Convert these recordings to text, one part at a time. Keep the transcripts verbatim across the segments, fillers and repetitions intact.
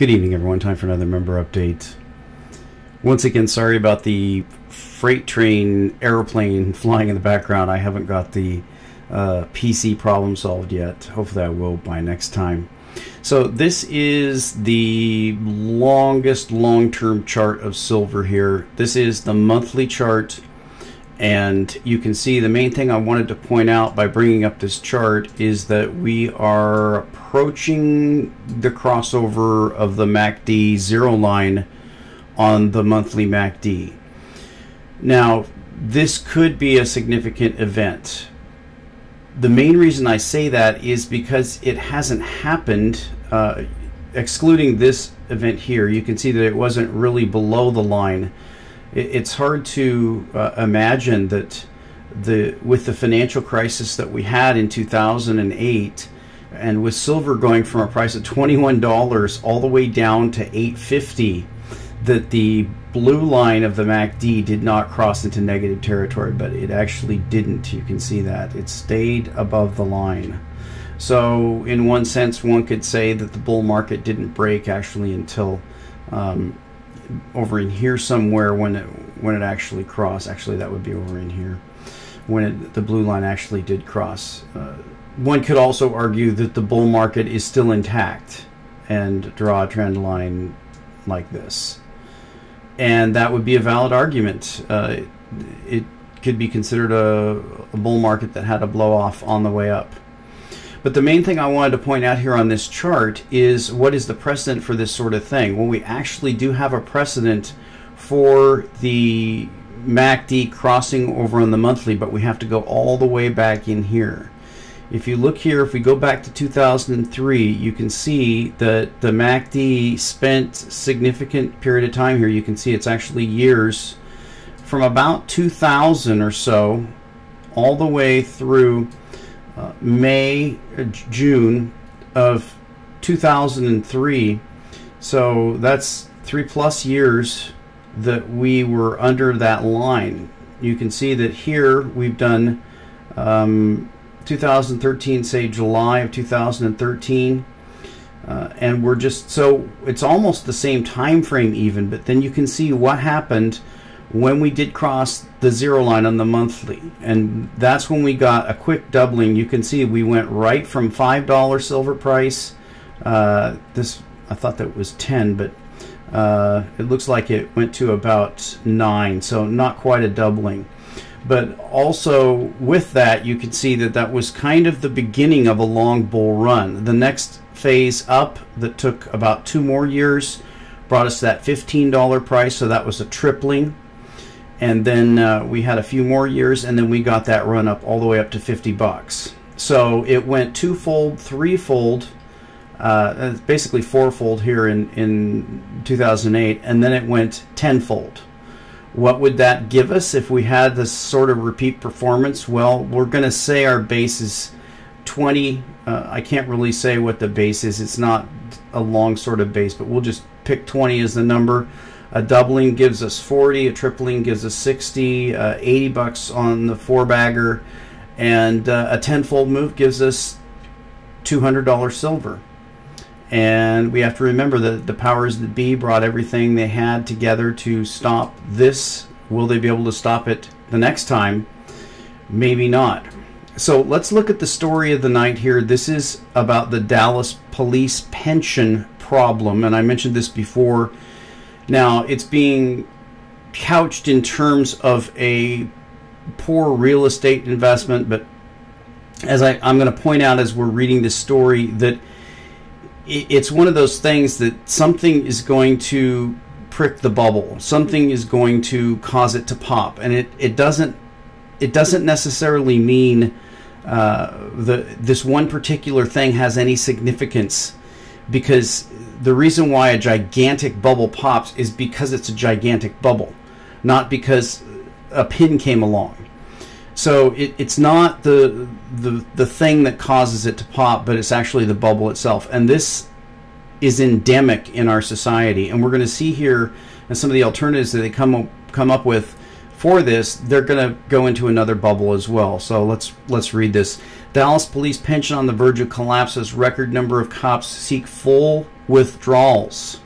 Good evening, everyone. Time for another member update. Once again, sorry about the freight train airplane flying in the background. I haven't got the uh, P C problem solved yet. Hopefully I will by next time. So this is the longest long-term chart of silver here. This is the monthly chart. And you can see the main thing I wanted to point out by bringing up this chart is that we are approaching the crossover of the M A C D zero line on the monthly M A C D. Now, this could be a significant event. The main reason I say that is because it hasn't happened. Uh, excluding this event here, you can see that it wasn't really below the line. It's hard to uh, imagine that the with the financial crisis that we had in two thousand eight, and with silver going from a price of twenty-one dollars all the way down to eight fifty, that the blue line of the M A C D did not cross into negative territory, but it actually didn't. You can see that it stayed above the line. So in one sense, one could say that the bull market didn't break actually until um, over in here somewhere, when it when it actually crossed. Actually, that would be over in here when it, the blue line actually did cross. Uh, one could also argue that the bull market is still intact and draw a trend line like this, and that would be a valid argument. Uh, it, it could be considered a, a bull market that had a blow off on the way up. But the main thing I wanted to point out here on this chart is, what is the precedent for this sort of thing? Well, we actually do have a precedent for the M A C D crossing over on the monthly, but we have to go all the way back in here. If you look here, if we go back to two thousand three, you can see that the M A C D spent significant period of time here. You can see it's actually years, from about two thousand or so all the way through Uh, May, uh, June of two thousand three. So that's three plus years that we were under that line. You can see that here we've done um, two thousand thirteen, say July of two thousand thirteen, uh, and we're just, so it's almost the same time frame even, but then you can see what happened when we did cross the zero line on the monthly, and that's when we got a quick doubling. You can see we went right from five dollar silver price, uh, this I thought that was ten, but uh, it looks like it went to about nine, so not quite a doubling. But also with that, you can see that that was kind of the beginning of a long bull run. The next phase up that took about two more years brought us to that fifteen dollar price, so that was a tripling. And then uh, we had a few more years, and then we got that run up all the way up to fifty bucks. So it went twofold, threefold, uh, basically fourfold here in, in two thousand eight, and then it went tenfold. What would that give us if we had this sort of repeat performance? Well, we're going to say our base is twenty. Uh, I can't really say what the base is. It's not a long sort of base, but we'll just pick twenty as the number. A doubling gives us forty, a tripling gives us sixty, uh, eighty bucks on the four bagger, and uh, a tenfold move gives us two hundred dollar silver. And we have to remember that the powers that be brought everything they had together to stop this. Will they be able to stop it the next time? Maybe not. So let's look at the story of the night here. This is about the Dallas police pension problem, and I mentioned this before. Now, it's being couched in terms of a poor real estate investment, but as I, I'm going to point out as we're reading this story, that it's one of those things that something is going to prick the bubble. Something is going to cause it to pop, and it, it doesn't it doesn't necessarily mean uh, the, this one particular thing has any significance, because the reason why a gigantic bubble pops is because it's a gigantic bubble, not because a pin came along. So it, it's not the, the the thing that causes it to pop, but it's actually the bubble itself. And this is endemic in our society. And we're going to see here, and some of the alternatives that they come up, come up with for this, they're going to go into another bubble as well. So let's let's read this. Dallas police pension on the verge of collapse as record number of cops seek full withdrawals.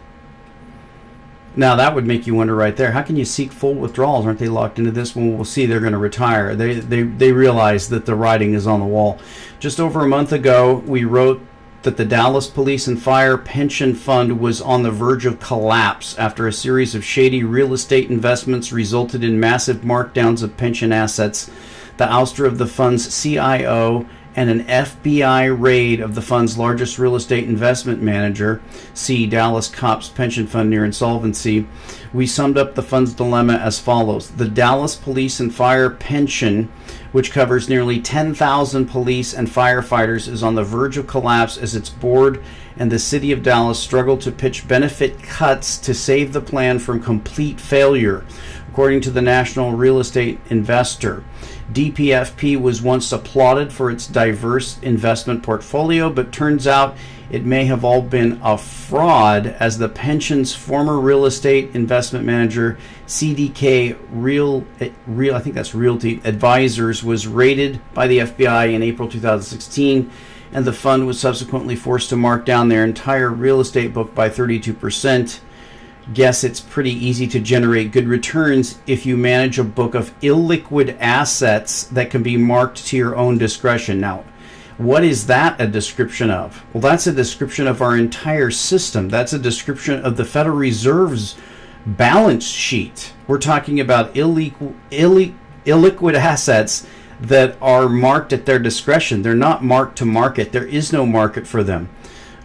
Now that would make you wonder right there, how can you seek full withdrawals? Aren't they locked into this one? We'll see, they're going to retire. They, they, they realize that the writing is on the wall. Just over a month ago, we wrote that the Dallas Police and Fire Pension Fund was on the verge of collapse after a series of shady real estate investments resulted in massive markdowns of pension assets, the ouster of the fund's C I O, and an F B I raid of the fund's largest real estate investment manager, see Dallas Cops Pension Fund near insolvency. We summed up the fund's dilemma as follows. The Dallas Police and Fire Pension, which covers nearly ten thousand police and firefighters, is on the verge of collapse as its board and the city of Dallas struggle to pitch benefit cuts to save the plan from complete failure, according to the National Real Estate Investor. D P F P was once applauded for its diverse investment portfolio, but turns out it may have all been a fraud, as the pension's former real estate investment manager, C D K Real, Real I think that's Realty Advisors, was raided by the F B I in April two thousand sixteen, and the fund was subsequently forced to mark down their entire real estate book by thirty-two percent. Guess it's pretty easy to generate good returns if you manage a book of illiquid assets that can be marked to your own discretion. Now, what is that a description of? Well, that's a description of our entire system. That's a description of the Federal Reserve's balance sheet. We're talking about illiquid, illiquid, illiquid assets that are marked at their discretion. They're not marked to market. There is no market for them.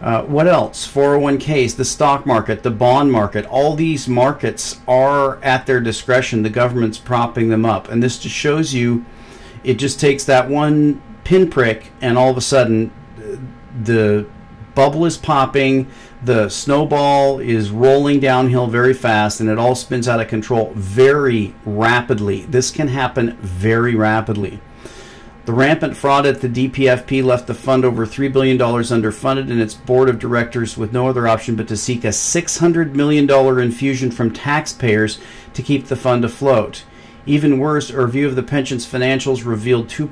Uh, what else? four oh one Ks, the stock market, the bond market, all these markets are at their discretion. The government's propping them up. And this just shows you, it just takes that one pinprick and all of a sudden the bubble is popping, the snowball is rolling downhill very fast, and it all spins out of control very rapidly. This can happen very rapidly. The rampant fraud at the D P F P left the fund over three billion dollars underfunded and its board of directors with no other option but to seek a six hundred million dollars infusion from taxpayers to keep the fund afloat. Even worse, a review of the pension's financials revealed two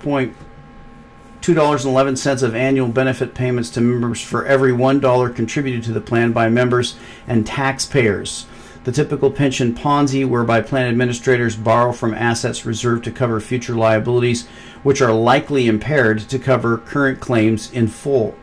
dollars and eleven cents of annual benefit payments to members for every one dollar contributed to the plan by members and taxpayers. The typical pension Ponzi, whereby plan administrators borrow from assets reserved to cover future liabilities, which are likely impaired to cover current claims in full.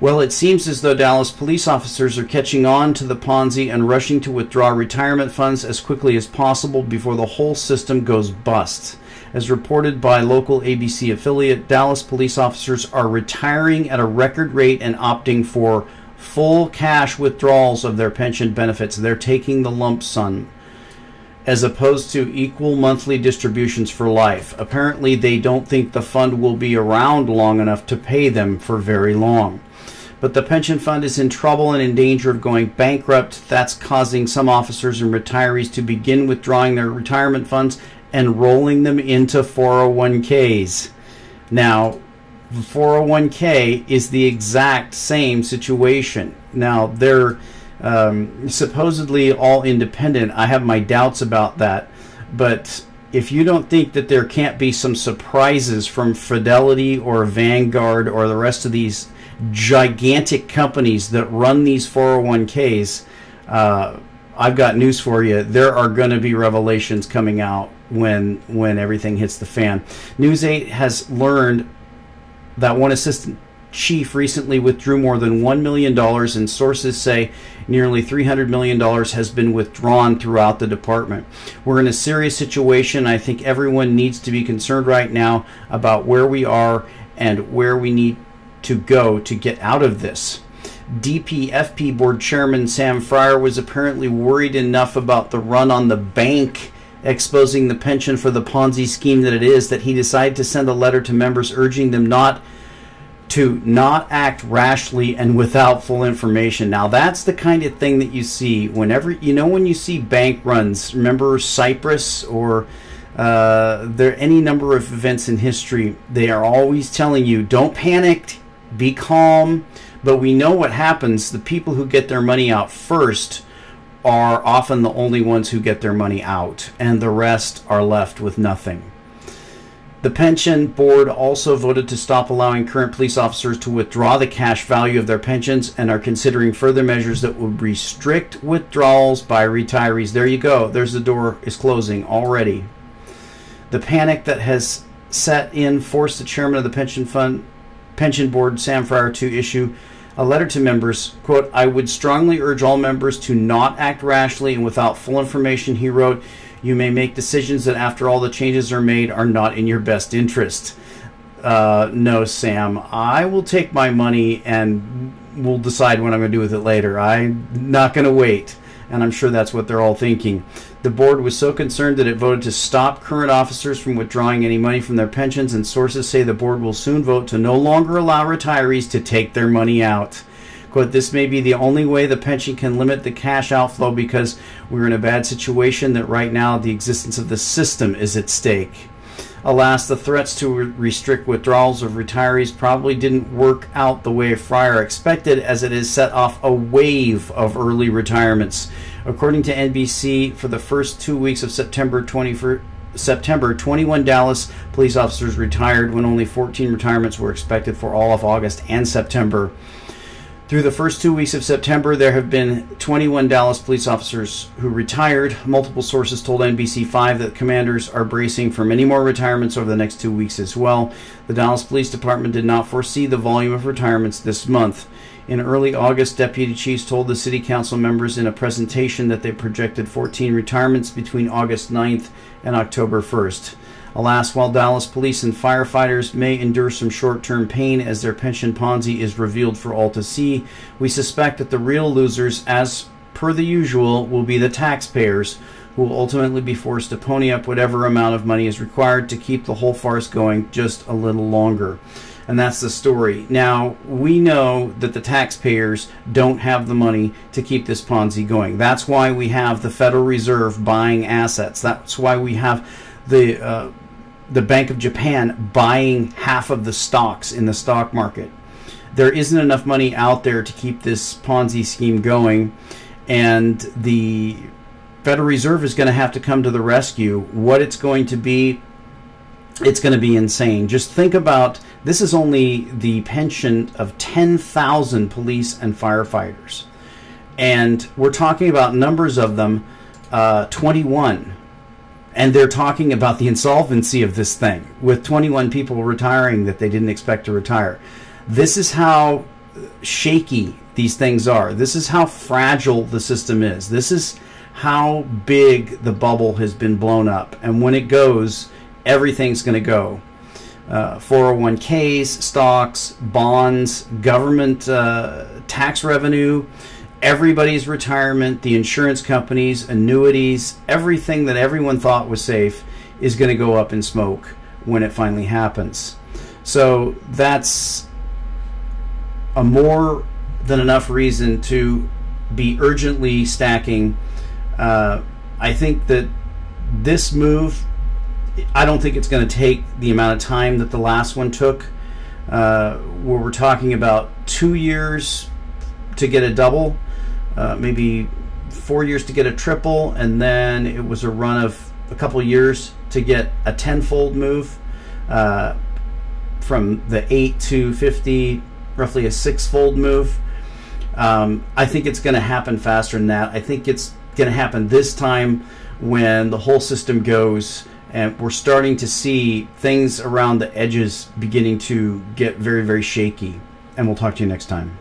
Well, it seems as though Dallas police officers are catching on to the Ponzi and rushing to withdraw retirement funds as quickly as possible before the whole system goes bust. As reported by local A B C affiliate, Dallas police officers are retiring at a record rate and opting for full cash withdrawals of their pension benefits. They're taking the lump sum as opposed to equal monthly distributions for life. Apparently, they don't think the fund will be around long enough to pay them for very long. But the pension fund is in trouble and in danger of going bankrupt. That's causing some officers and retirees to begin withdrawing their retirement funds and rolling them into four oh one Ks. Now, the four oh one K is the exact same situation. Now, they're um, supposedly all independent. I have my doubts about that. But if you don't think that there can't be some surprises from Fidelity or Vanguard or the rest of these gigantic companies that run these four oh one Ks, uh, I've got news for you. There are going to be revelations coming out when, when everything hits the fan. News eight has learned that one assistant chief recently withdrew more than one million dollars, and sources say nearly three hundred million dollars has been withdrawn throughout the department. We're in a serious situation. I think everyone needs to be concerned right now about where we are and where we need to go to get out of this. D P F P board chairman Sam Friar was apparently worried enough about the run on the bank exposing the pension for the Ponzi scheme that it is, that he decided to send a letter to members urging them not to not act rashly and without full information. Now, that's the kind of thing that you see whenever, you know, when you see bank runs. Remember Cyprus or uh, there any number of events in history, they are always telling you, don't panic, be calm. But we know what happens. The people who get their money out first are often the only ones who get their money out, and the rest are left with nothing. The pension board also voted to stop allowing current police officers to withdraw the cash value of their pensions and are considering further measures that would restrict withdrawals by retirees. There you go. There's the door is closing already. The panic that has set in forced the chairman of the pension fund, pension board, Sam Friar, to issue a letter to members. Quote, I would strongly urge all members to not act rashly and without full information, he wrote. You may make decisions that, after all the changes are made, are not in your best interest. Uh, no, Sam, I will take my money and we'll decide what I'm going to do with it later. I'm not going to wait. And I'm sure that's what they're all thinking. The board was so concerned that it voted to stop current officers from withdrawing any money from their pensions, and sources say the board will soon vote to no longer allow retirees to take their money out. Quote, this may be the only way the pension can limit the cash outflow, because we're in a bad situation that right now the existence of the system is at stake. Alas, the threats to re restrict withdrawals of retirees probably didn't work out the way Friar expected, as it has set off a wave of early retirements. According to N B C, for the first two weeks of September, twenty-one Dallas police officers retired, when only fourteen retirements were expected for all of August and September. Through the first two weeks of September, there have been twenty-one Dallas police officers who retired. Multiple sources told N B C five that commanders are bracing for many more retirements over the next two weeks as well. The Dallas Police Department did not foresee the volume of retirements this month. In early August, deputy chiefs told the city council members in a presentation that they projected fourteen retirements between August ninth and October first. Alas, while Dallas police and firefighters may endure some short-term pain as their pension Ponzi is revealed for all to see, we suspect that the real losers, as per the usual, will be the taxpayers, who will ultimately be forced to pony up whatever amount of money is required to keep the whole farce going just a little longer. And that's the story. Now, we know that the taxpayers don't have the money to keep this Ponzi going. That's why we have the Federal Reserve buying assets. That's why we have the uh, the Bank of Japan buying half of the stocks in the stock market. There isn't enough money out there to keep this Ponzi scheme going, and the Federal Reserve is going to have to come to the rescue. What it's going to be, it's going to be insane. Just think about, this is only the pension of ten thousand police and firefighters, and we're talking about numbers of them, uh, twenty-one. And they're talking about the insolvency of this thing, with twenty-one people retiring that they didn't expect to retire. This is how shaky these things are. This is how fragile the system is. This is how big the bubble has been blown up. And when it goes, everything's going to go. Uh, four oh one Ks, stocks, bonds, government uh, tax revenue, everybody's retirement, the insurance companies, annuities, everything that everyone thought was safe is going to go up in smoke when it finally happens. So that's a more than enough reason to be urgently stacking. Uh, I think that this move, I don't think it's going to take the amount of time that the last one took, uh, where we're talking about two years to get a double. Uh, maybe four years to get a triple, and then it was a run of a couple years to get a tenfold move, uh, from the eight to fifty, roughly a sixfold move. Um, I think it's going to happen faster than that. I think it's going to happen this time when the whole system goes, and we're starting to see things around the edges beginning to get very, very shaky. And we'll talk to you next time.